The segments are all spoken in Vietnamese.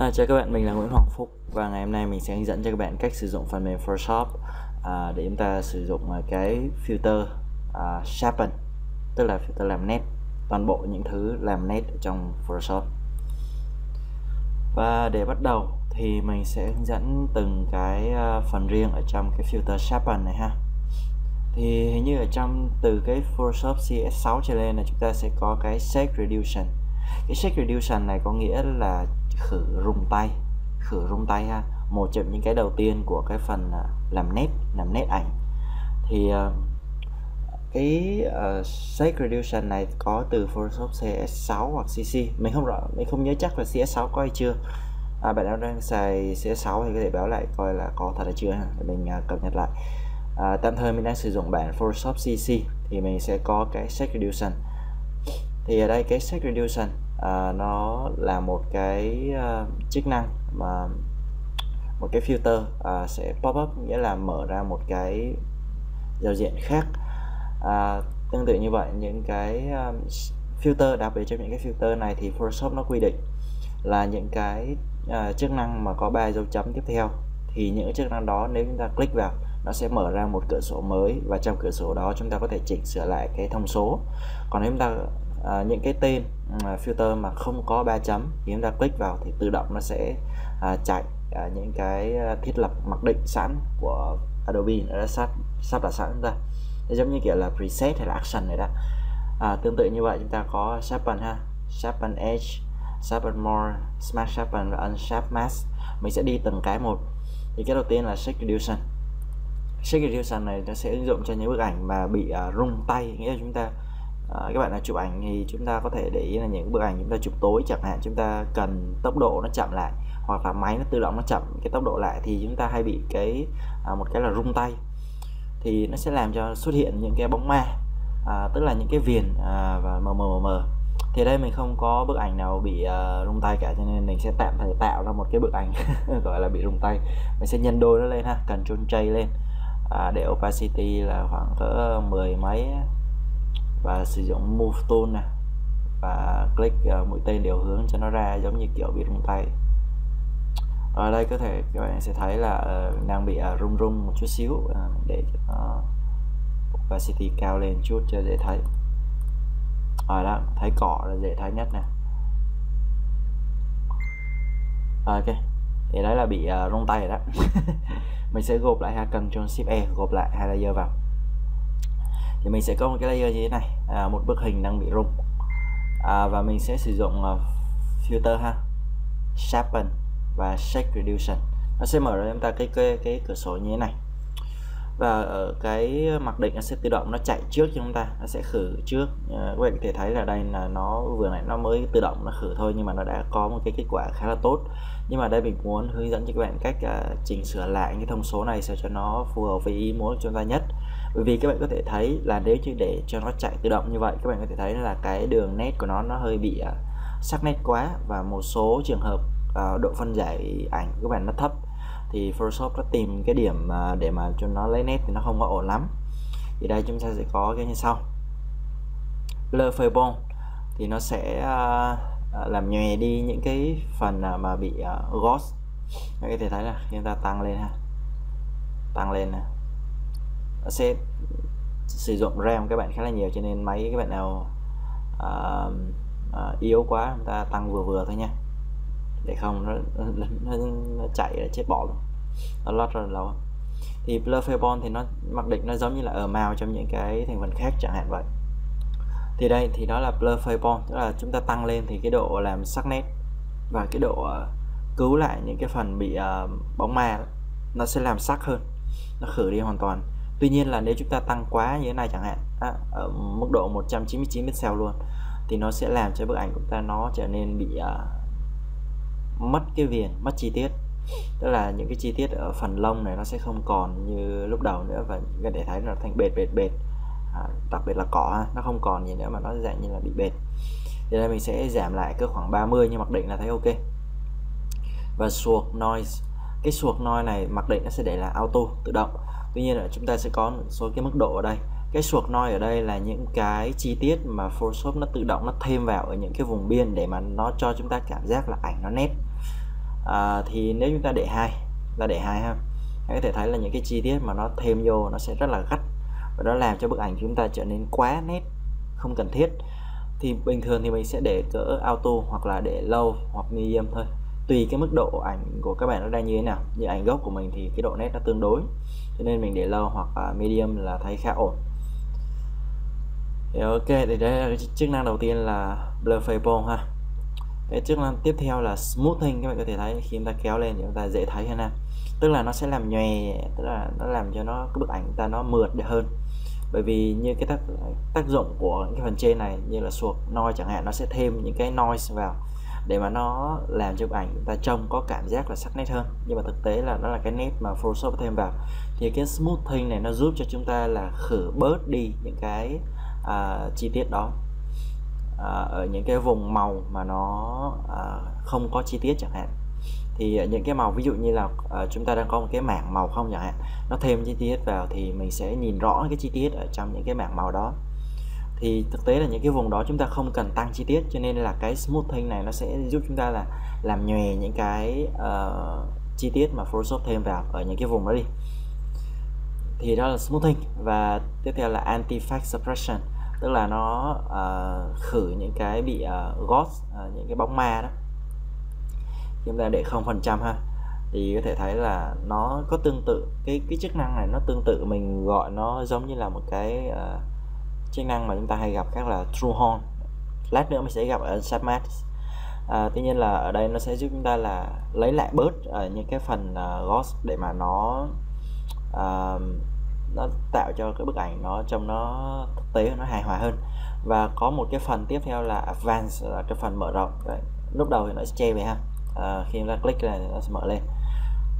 Chào các bạn, mình là Nguyễn Hoàng Phúc và ngày hôm nay mình sẽ hướng dẫn cho các bạn cách sử dụng phần mềm Photoshop để chúng ta sử dụng cái filter sharpen, tức là filter làm nét, toàn bộ những thứ làm nét trong Photoshop. Và để bắt đầu thì mình sẽ hướng dẫn từng cái phần riêng ở trong cái filter sharpen này ha. Thì hình như ở trong từ cái Photoshop CS6 trở lên là chúng ta sẽ có cái Shake Reduction. Cái Shake Reduction này có nghĩa là khử rung tay ha, một trong những cái đầu tiên của cái phần làm nét ảnh. Thì cái Shake Reduction này có từ Photoshop CS6 hoặc CC, mình không nhớ chắc là CS6 có hay chưa. Bạn nào đang xài CS6 thì có thể báo lại coi là có thật hay chưa ha, để mình cập nhật lại. Tạm thời mình đang sử dụng bản Photoshop CC thì mình sẽ có cái Shake Reduction. Thì ở đây cái Shake Reduction nó là một cái chức năng mà một cái filter sẽ pop up, nghĩa là mở ra một cái giao diện khác. Tương tự như vậy, những cái filter, đặc biệt trong những cái filter này thì Photoshop nó quy định là những cái chức năng mà có 3 dấu chấm tiếp theo thì những chức năng đó nếu chúng ta click vào nó sẽ mở ra một cửa sổ mới, và trong cửa sổ đó chúng ta có thể chỉnh sửa lại cái thông số. Còn nếu chúng ta những cái tên filter mà không có 3 chấm thì chúng ta click vào thì tự động nó sẽ chạy những cái thiết lập mặc định sẵn của Adobe đã sắp đặt sẵn ra, giống như kiểu là preset hay là action này đó. Tương tự như vậy chúng ta có sharpen ha, sharpen edge, sharpen more, smart sharpen và unsharp mask. Mình sẽ đi từng cái một. Thì cái đầu tiên là Shake Reduction. Shake Reduction này nó sẽ ứng dụng cho những bức ảnh mà bị rung tay, nghĩa là chúng ta các bạn nào chụp ảnh thì chúng ta có thể để ý là những bức ảnh chúng ta chụp tối chẳng hạn, chúng ta cần tốc độ nó chậm lại hoặc là máy nó tự động nó chậm cái tốc độ lại thì chúng ta hay bị cái một cái là rung tay. Thì nó sẽ làm cho xuất hiện những cái bóng ma, tức là những cái viền và mờ. Thì đây mình không có bức ảnh nào bị rung tay cả, cho nên mình sẽ tạm thời tạo ra một cái bức ảnh gọi là bị rung tay. Mình sẽ nhân đôi nó lên ha, Ctrl J lên, để opacity là khoảng cỡ 10 mấy, và sử dụng move tool nè và click mũi tên điều hướng cho nó ra giống như kiểu bị rung tay. Ở đây có thể các bạn sẽ thấy là đang bị rung một chút xíu, để opacity cao lên chút cho dễ thấy. Ở đó thấy cỏ là dễ thấy nhất nè. Ok, thì đấy là bị rung tay rồi đó. Mình sẽ gộp lại ha, Ctrl Shift E, gộp lại hai layer vào. Thì mình sẽ có một cái layer như thế này, một bức hình đang bị rung, và mình sẽ sử dụng filter ha, sharpen và Shake Reduction. Nó sẽ mở ra chúng ta cái cửa sổ như thế này, và ở cái mặc định nó sẽ tự động nó chạy trước cho chúng ta, nó sẽ khử trước. Các bạn có thể thấy là đây là nó vừa nãy nó mới tự động nó khử thôi, nhưng mà nó đã có một cái kết quả khá là tốt. Nhưng mà đây mình muốn hướng dẫn cho các bạn cách chỉnh sửa lại cái thông số này sao cho nó phù hợp với ý muốn của chúng ta nhất. Bởi vì các bạn có thể thấy là nếu như để cho nó chạy tự động như vậy, các bạn có thể thấy là cái đường nét của nó hơi bị sắc nét quá, và một số trường hợp độ phân giải ảnh của các bạn nó thấp thì Photoshop nó tìm cái điểm để mà cho nó lấy nét thì nó không có ổn lắm. Thì đây chúng ta sẽ có cái như sau, blur fireball thì nó sẽ làm nhòe đi những cái phần mà bị ghost. Các bạn có thể thấy là chúng ta tăng lên ha, tăng lên nè. Nó sẽ sử dụng RAM các bạn khá là nhiều, cho nên máy các bạn nào yếu quá chúng ta tăng vừa thôi nha, để không nó chạy chết bỏ luôn, nó lót ra lâu. Thì blur fireball thì nó mặc định nó giống như là ở màu trong những cái thành phần khác chẳng hạn vậy. Thì đây thì đó là blur fireball, tức là chúng ta tăng lên thì cái độ làm sắc nét và cái độ cứu lại những cái phần bị bóng ma nó sẽ làm sắc hơn, nó khử đi hoàn toàn. Tuy nhiên là nếu chúng ta tăng quá như thế này chẳng hạn, ở mức độ 199 pixel luôn, thì nó sẽ làm cho bức ảnh của ta nó trở nên bị mất cái viền, mất chi tiết, tức là những cái chi tiết ở phần lông này nó sẽ không còn như lúc đầu nữa, và để thấy nó thành bệt. Đặc biệt là cỏ ha, nó không còn gì nữa mà nó dạng như là bị bệt. Thì đây mình sẽ giảm lại cỡ khoảng 30 nhưng mặc định là thấy ok. Và suộc noise, cái suộc noise này mặc định nó sẽ để là auto, tự động. Tuy nhiên là chúng ta sẽ có một số cái mức độ ở đây. Cái suộc noise ở đây là những cái chi tiết mà Photoshop nó tự động nó thêm vào ở những cái vùng biên để mà nó cho chúng ta cảm giác là ảnh nó nét. Thì nếu chúng ta để 2 là để 2 ha, các có thể thấy là những cái chi tiết mà nó thêm vô nó sẽ rất là gắt và nó làm cho bức ảnh chúng ta trở nên quá nét không cần thiết. Thì bình thường thì mình sẽ để cỡ auto hoặc là để low hoặc medium thôi, tùy cái mức độ ảnh của các bạn nó đang như thế nào. Như ảnh gốc của mình thì cái độ nét nó tương đối, cho nên mình để low hoặc medium là thấy khá ổn. Thì ok, thì đây là cái chức năng đầu tiên là blur face ha. Cái chức năng tiếp theo là smoothing, các bạn có thể thấy khi chúng ta kéo lên thì chúng ta dễ thấy hơn ha. Tức là nó sẽ làm nhòe, tức là nó làm cho nó cái bức ảnh ta nó mượt hơn. Bởi vì như cái tác dụng của cái phần trên này như là suột noise chẳng hạn, nó sẽ thêm những cái noise vào để mà nó làm cho bức ảnh chúng ta trông có cảm giác là sắc nét hơn. Nhưng mà thực tế là nó là cái nét mà Photoshop thêm vào. Thì cái smoothing này nó giúp cho chúng ta là khử bớt đi những cái chi tiết đó ở những cái vùng màu mà nó không có chi tiết chẳng hạn. Thì những cái màu ví dụ như là chúng ta đang có một cái mảng màu không chẳng hạn, nó thêm chi tiết vào thì mình sẽ nhìn rõ cái chi tiết ở trong những cái mảng màu đó. Thì thực tế là những cái vùng đó chúng ta không cần tăng chi tiết, cho nên là cái smoothing này nó sẽ giúp chúng ta là làm nhòe những cái chi tiết mà Photoshop thêm vào ở những cái vùng đó đi. Thì đó là smoothing. Và tiếp theo là anti-fact suppression, tức là nó khử những cái bị ghost, những cái bóng ma đó. Chúng ta để 0% ha, thì có thể thấy là nó có tương tự cái chức năng này, nó tương tự, mình gọi nó giống như là một cái chức năng mà chúng ta hay gặp khác là true horn, lát nữa mình sẽ gặp ở unsharp mask. Tuy nhiên là ở đây nó sẽ giúp chúng ta là lấy lại bớt những cái phần ghost để mà nó tạo cho cái bức ảnh nó trông nó thực tế, nó hài hòa hơn. Và có một cái phần tiếp theo là advanced, là cái phần mở rộng. Đấy, lúc đầu thì nó sẽ che về ha, khi chúng ta click này nó sẽ mở lên.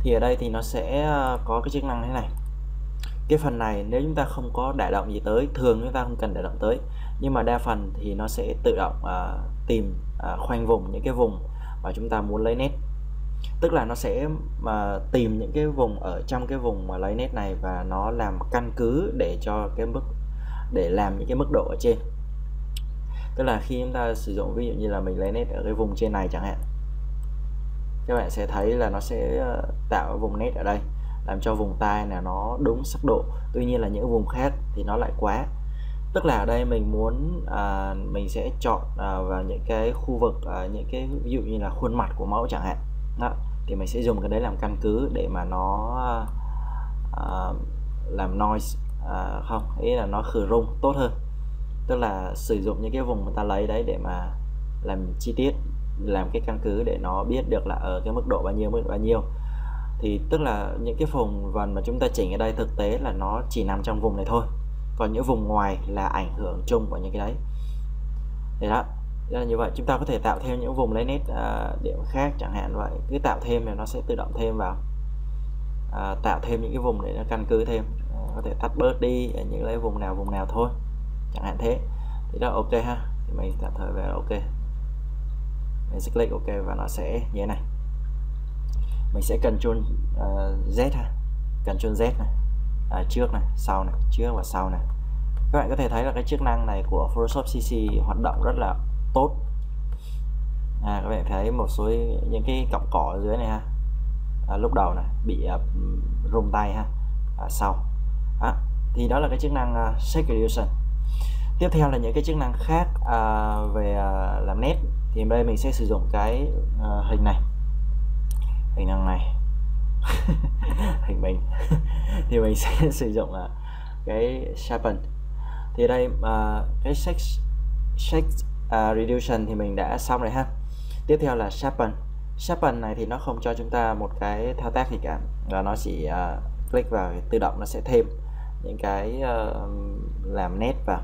Thì ở đây thì nó sẽ có cái chức năng thế này. Cái phần này nếu chúng ta không có đả động gì tới, thường chúng ta không cần đả động tới, nhưng mà đa phần thì nó sẽ tự động tìm khoanh vùng những cái vùng mà chúng ta muốn lấy nét. Tức là nó sẽ mà tìm những cái vùng ở trong cái vùng mà lấy nét này và nó làm căn cứ để cho cái mức, để làm những cái mức độ ở trên. Tức là khi chúng ta sử dụng, ví dụ như là mình lấy nét ở cái vùng trên này chẳng hạn, các bạn sẽ thấy là nó sẽ tạo vùng nét ở đây, làm cho vùng tai là nó đúng sắc độ. Tuy nhiên là những vùng khác thì nó lại quá. Tức là ở đây mình muốn mình sẽ chọn vào những cái khu vực, những cái ví dụ như là khuôn mặt của mẫu chẳng hạn. Đó, thì mình sẽ dùng cái đấy làm căn cứ để mà nó làm noise, không, ý là nó khử rung tốt hơn. Tức là sử dụng những cái vùng người ta lấy đấy để mà làm chi tiết, làm cái căn cứ để nó biết được là ở cái mức độ bao nhiêu, mức độ bao nhiêu. Thì tức là những cái vùng vần mà chúng ta chỉnh ở đây thực tế là nó chỉ nằm trong vùng này thôi, còn những vùng ngoài là ảnh hưởng chung của những cái đấy. Đấy đó, là như vậy. Chúng ta có thể tạo thêm những vùng lấy nét điểm khác chẳng hạn vậy, cứ tạo thêm là nó sẽ tự động thêm vào, tạo thêm những cái vùng để nó căn cứ thêm, có thể tắt bớt đi những lấy vùng nào thôi chẳng hạn thế. Thì đó, ok ha, thì mình tạm thời về ok, mình sẽ click ok và nó sẽ như thế này. Mình sẽ Ctrl Z ha, Ctrl Z này, trước này, sau này, trước và sau này. Các bạn có thể thấy là cái chức năng này của Photoshop CC hoạt động rất là tốt. Các bạn thấy một số những cái cọng cỏ ở dưới này ha, lúc đầu này bị rung tay ha, sau. Thì đó là cái chức năng Shake Reduction. Tiếp theo là những cái chức năng khác về làm nét. Thì đây mình sẽ sử dụng cái hình này hình mình thì mình sẽ sử dụng là cái sharpen. Thì đây cái shake reduction thì mình đã xong rồi ha. Tiếp theo là sharpen này thì nó không cho chúng ta một cái thao tác gì cả, và nó chỉ click vào tự động nó sẽ thêm những cái làm nét vào.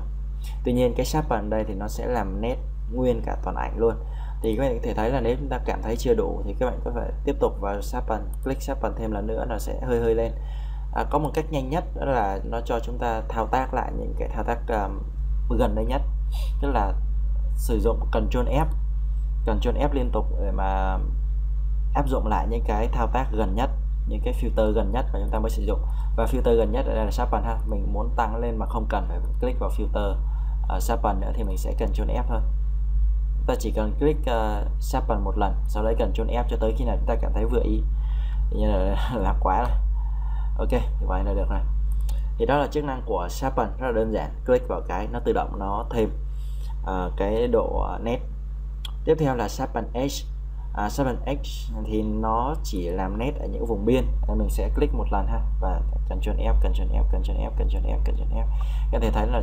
Tuy nhiên cái sharpen đây thì nó sẽ làm nét nguyên cả toàn ảnh luôn. Thì các bạn có thể thấy là nếu chúng ta cảm thấy chưa đủ thì các bạn có thể tiếp tục vào sharpen, click sharpen thêm lần nữa, nó sẽ hơi lên. Có một cách nhanh nhất đó là nó cho chúng ta thao tác lại những cái thao tác gần đây nhất, tức là sử dụng Ctrl F liên tục để mà áp dụng lại những cái thao tác gần nhất, những cái filter gần nhất mà chúng ta mới sử dụng. Và filter gần nhất ở đây là sharpen ha. Mình muốn tăng lên mà không cần phải click vào filter sharpen nữa thì mình sẽ Ctrl F thôi. ta chỉ cần click sharpen một lần, sau đấy cần Ctrl F cho tới khi nào chúng ta cảm thấy vừa ý. Như là quá rồi. Ok, như vậy là được rồi. Thì đó là chức năng của sharpen, rất là đơn giản, click vào cái nó tự động nó thêm cái độ nét. Tiếp theo là sharpen edge. Sharpen edge thì nó chỉ làm nét ở những vùng biên. Mình sẽ click một lần ha, và Ctrl F. Các thể thấy là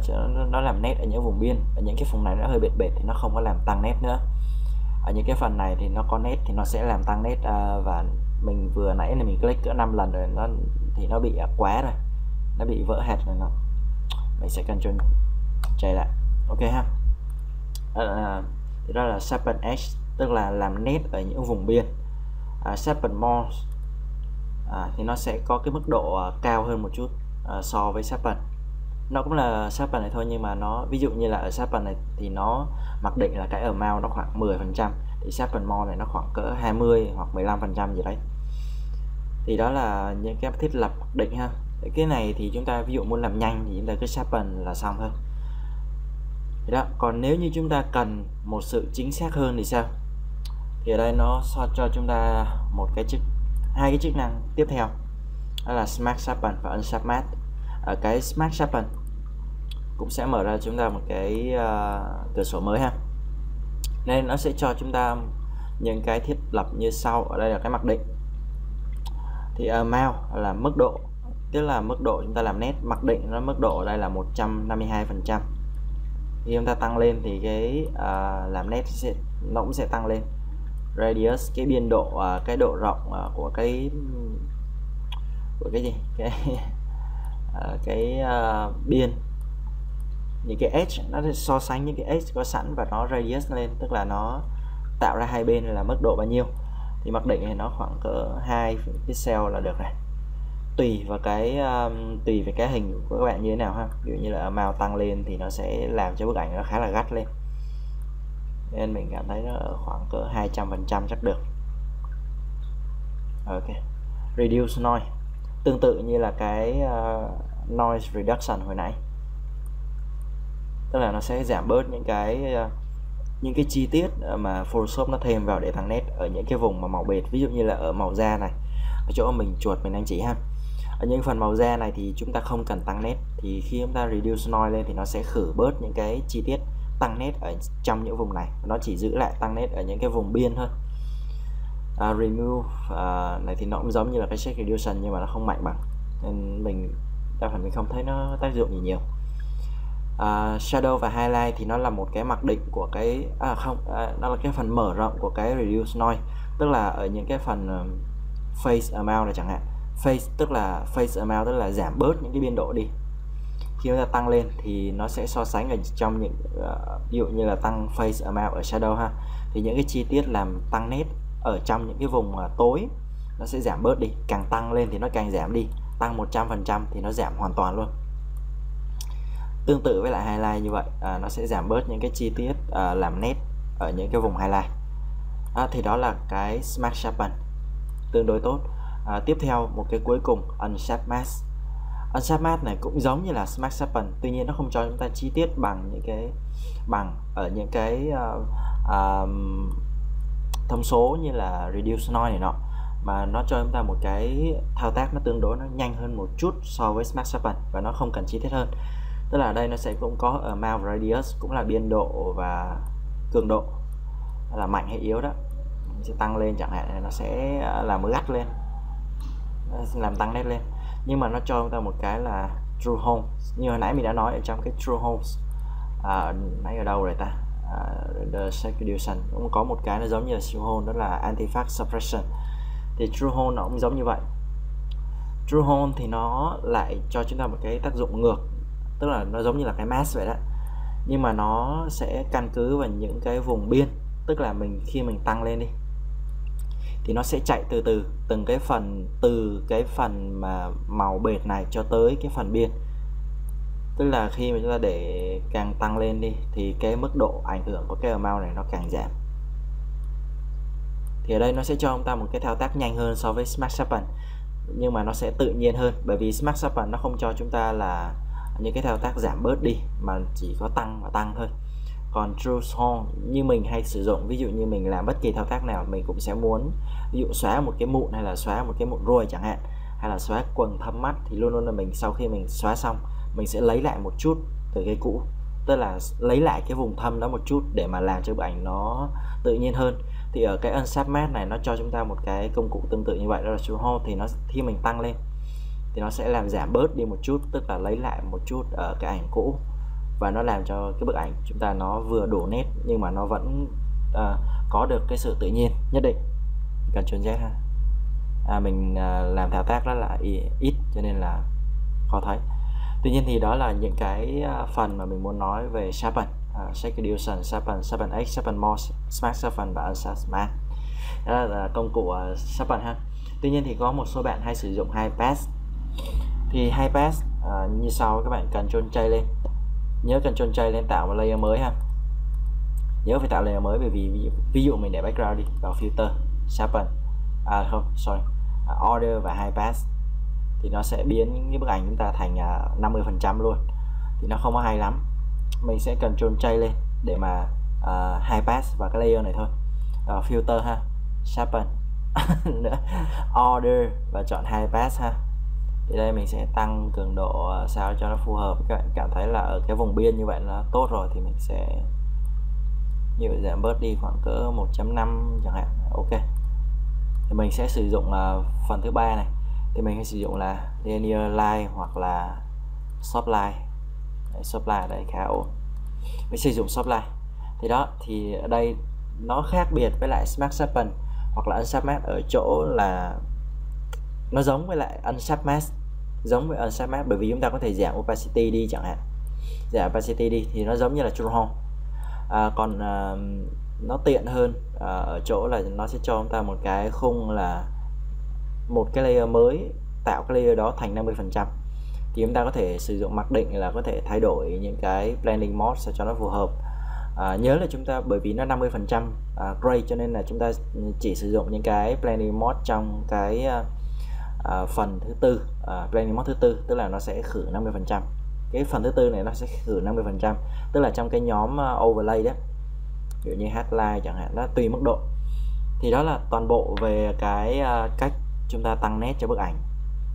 nó làm nét ở những vùng biên. Ở những cái vùng này nó hơi bệt bệt thì nó không có làm tăng nét nữa. Ở những cái phần này thì nó có nét thì nó sẽ làm tăng nét, và mình vừa nãy là mình click cỡ 5 lần rồi nó bị quá rồi, nó bị vỡ hạt rồi. Mình sẽ Ctrl chạy lại. Ok ha. Thì đó là sharpen edge, tức là làm nét ở những vùng biên. Sharpen more thì nó sẽ có cái mức độ cao hơn một chút so với sharpen. Nó cũng là sharpen này thôi, nhưng mà nó ví dụ như là ở sharpen này thì nó mặc định là cái amount nó khoảng 10%, thì sharpen more này nó khoảng cỡ 20 hoặc 15% gì đấy. Thì đó là những cái thiết lập mặc định ha. Cái này thì chúng ta ví dụ muốn làm nhanh thì chúng ta cứ sharpen là xong thôi. Đó. Còn nếu như chúng ta cần một sự chính xác hơn thì sao? Thì ở đây nó so cho chúng ta hai cái chức năng tiếp theo, đó là smart sharpen và unsharp mask. Ở cái smart sharpen cũng sẽ mở ra chúng ta một cái cửa sổ mới ha. Nên nó sẽ cho chúng ta những cái thiết lập như sau. Ở đây là cái mặc định, thì amount là mức độ, tức là mức độ chúng ta làm nét. Mặc định nó mức độ ở đây là 152%. Khi chúng ta tăng lên thì cái làm nét nó cũng sẽ tăng lên. Radius, cái biên độ, cái độ rộng của cái gì, biên. Những cái edge nó sẽ so sánh những cái edge có sẵn và nó radius lên, tức là nó tạo ra hai bên là mức độ bao nhiêu. Thì mặc định thì nó khoảng cỡ 2 pixel là được này. Tùy về cái hình của các bạn như thế nào ha. Ví dụ như là màu tăng lên thì nó sẽ làm cho bức ảnh nó khá là gắt lên, nên mình cảm thấy nó ở khoảng cỡ 200% chắc được. Ok. Reduce noise, tương tự như là cái noise reduction hồi nãy, tức là nó sẽ giảm bớt những cái chi tiết mà Photoshop nó thêm vào để tăng nét ở những cái vùng mà màu bệt. Ví dụ như là ở màu da này, ở chỗ mình chuột mình đang chỉ ha. Ở những phần màu da này thì chúng ta không cần tăng nét, thì khi chúng ta reduce noise lên thì nó sẽ khử bớt những cái chi tiết tăng nét ở trong những vùng này, nó chỉ giữ lại tăng nét ở những cái vùng biên thôi. Remove này thì nó cũng giống như là cái Shake Reduction, nhưng mà nó không mạnh bằng, nên mình đa phần mình không thấy nó tác dụng gì nhiều. Shadow và highlight thì nó là một cái mặc định của cái nó là cái phần mở rộng của cái reduce noise, tức là ở những cái phần face amount này chẳng hạn. Face amount tức là giảm bớt những cái biên độ đi. Khi chúng ta tăng lên thì nó sẽ so sánh ở trong những ví dụ như là tăng face amount ở shadow ha, thì những cái chi tiết làm tăng nét ở trong những cái vùng tối nó sẽ giảm bớt đi. Càng tăng lên thì nó càng giảm đi, tăng 100% thì nó giảm hoàn toàn luôn. Tương tự với lại highlight như vậy, nó sẽ giảm bớt những cái chi tiết làm nét ở những cái vùng highlight. Thì đó là cái smart sharpen, tương đối tốt. Tiếp theo một cái cuối cùng, unsharp mask. Unsharp mask này cũng giống như là smart sharpen, tuy nhiên nó không cho chúng ta chi tiết bằng những cái ở những cái thông số như là reduce noise này nọ, mà nó cho chúng ta một cái thao tác nó tương đối nó nhanh hơn một chút so với smart sharpen, và nó không cần chi tiết hơn. Tức là ở đây nó sẽ cũng có amount, radius, cũng là biên độ và cường độ, là mạnh hay yếu đó. Mình sẽ tăng lên chẳng hạn, nó sẽ làm gắt lên, làm tăng nét lên. Nhưng mà nó cho chúng ta một cái là true home, như hồi nãy mình đã nói ở trong cái true homes nãy ở đâu rồi ta, the Shake Reduction cũng có một cái nó giống như là true home, đó là antifact suppression. Thì true home nó cũng giống như vậy. True home thì nó lại cho chúng ta một cái tác dụng ngược, tức là nó giống như là cái mask vậy đó, nhưng mà nó sẽ căn cứ vào những cái vùng biên. Tức là khi mình tăng lên đi thì nó sẽ chạy từ từ từng cái phần, từ cái phần mà màu bệt này cho tới cái phần biên. Tức là khi mà chúng ta để càng tăng lên đi thì cái mức độ ảnh hưởng của cái amount này nó càng giảm. Thì ở đây nó sẽ cho chúng ta một cái thao tác nhanh hơn so với smart sharpen, nhưng mà nó sẽ tự nhiên hơn, bởi vì smart sharpen nó không cho chúng ta là những cái thao tác giảm bớt đi, mà chỉ có tăng và tăng thôi. Ctrl Shift như mình hay sử dụng. Ví dụ như mình làm bất kỳ thao tác nào mình cũng sẽ muốn, ví dụ xóa một cái mụn hay là xóa một cái mụn ruồi chẳng hạn, hay là xóa quầng thâm mắt, thì luôn luôn là mình sau khi mình xóa xong mình sẽ lấy lại một chút từ cái cũ, tức là lấy lại cái vùng thâm đó một chút để mà làm cho bức ảnh nó tự nhiên hơn. Thì ở cái Unsharp Mask này nó cho chúng ta một cái công cụ tương tự như vậy, đó là Shift Hold. Thì nó khi mình tăng lên thì nó sẽ làm giảm bớt đi một chút, tức là lấy lại một chút ở cái ảnh cũ, và nó làm cho cái bức ảnh chúng ta nó vừa đủ nét nhưng mà nó vẫn có được cái sự tự nhiên nhất định. Cần Ctrl Z ha. Mình làm thao tác đó là ít cho nên là khó thấy. Tuy nhiên thì đó là những cái phần mà mình muốn nói về sharpen, Shake Reduction, sharpen, sharpen edge, sharpen more, smart sharpen và unsharp mask. Đó là công cụ sharpen ha. Tuy nhiên thì có một số bạn hay sử dụng high pass. Thì high pass như sau, các bạn Ctrl J lên. Nhớ Ctrl J lên tạo một layer mới ha. Nhớ phải tạo layer mới, bởi vì ví dụ mình để background đi, vào filter, sharpen. Order và high pass thì nó sẽ biến cái bức ảnh chúng ta thành 50% luôn, thì nó không có hay lắm. Mình sẽ Ctrl J lên để mà high pass và cái layer này thôi, filter ha, sharpen order và chọn high pass ha. Thì đây mình sẽ tăng cường độ sao cho nó phù hợp, các bạn cảm thấy là ở cái vùng biên như vậy là tốt rồi thì mình sẽ như vậy giảm bớt đi khoảng cỡ 1.5 chẳng hạn. Ok, thì mình sẽ sử dụng phần thứ ba này, thì mình sẽ sử dụng là linear line hoặc là soft line. Đấy, soft line đây khá ổn, mình sử dụng soft line. Thì đó, thì ở đây nó khác biệt với lại smart sharpen hoặc là unsharp mask ở chỗ là nó giống với lại unsharp mask, bởi vì chúng ta có thể giảm opacity đi chẳng hạn, giảm opacity đi thì nó giống như là true home. Còn nó tiện hơn ở chỗ là nó sẽ cho chúng ta một cái khung là một cái layer mới, tạo cái layer đó thành 50%. Thì chúng ta có thể sử dụng mặc định là có thể thay đổi những cái blending mode sao cho nó phù hợp. Nhớ là chúng ta bởi vì nó 50% gray cho nên là chúng ta chỉ sử dụng những cái blending mode trong cái phần thứ tư, blending mode thứ tư, tức là nó sẽ khử 50%. Cái phần thứ tư này nó sẽ khử 50%, tức là trong cái nhóm overlay đó, ví dụ như highlight chẳng hạn, đó tùy mức độ. Thì đó là toàn bộ về cái cách chúng ta tăng nét cho bức ảnh.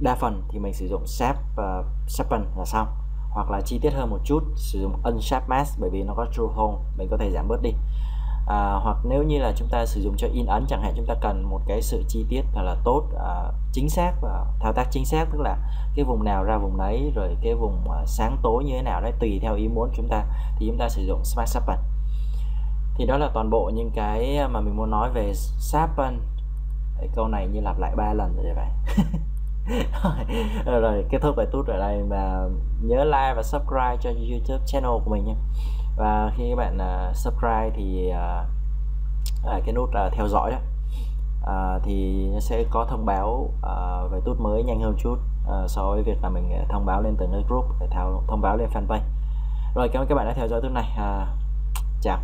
Đa phần thì mình sử dụng sharp và sharpen là xong, hoặc là chi tiết hơn một chút sử dụng unsharp mask bởi vì nó có true home, mình có thể giảm bớt đi. Hoặc nếu như là chúng ta sử dụng cho in ấn chẳng hạn, chúng ta cần một cái sự chi tiết thật là tốt, chính xác và thao tác chính xác, tức là cái vùng nào ra vùng nấy, rồi cái vùng sáng tối như thế nào đấy tùy theo ý muốn chúng ta, thì chúng ta sử dụng smart sharpen. Thì đó là toàn bộ những cái mà mình muốn nói về sharpen. Câu này như lặp lại 3 lần rồi vậy. Rồi kết thúc bài tút ở đây, và nhớ like và subscribe cho YouTube channel của mình nha. Và khi các bạn subscribe thì cái nút theo dõi đó, thì nó sẽ có thông báo về tút mới nhanh hơn chút so với việc là mình thông báo lên từng cái group, để thông báo lên fanpage. Rồi cảm ơn các bạn đã theo dõi tút này. Chào.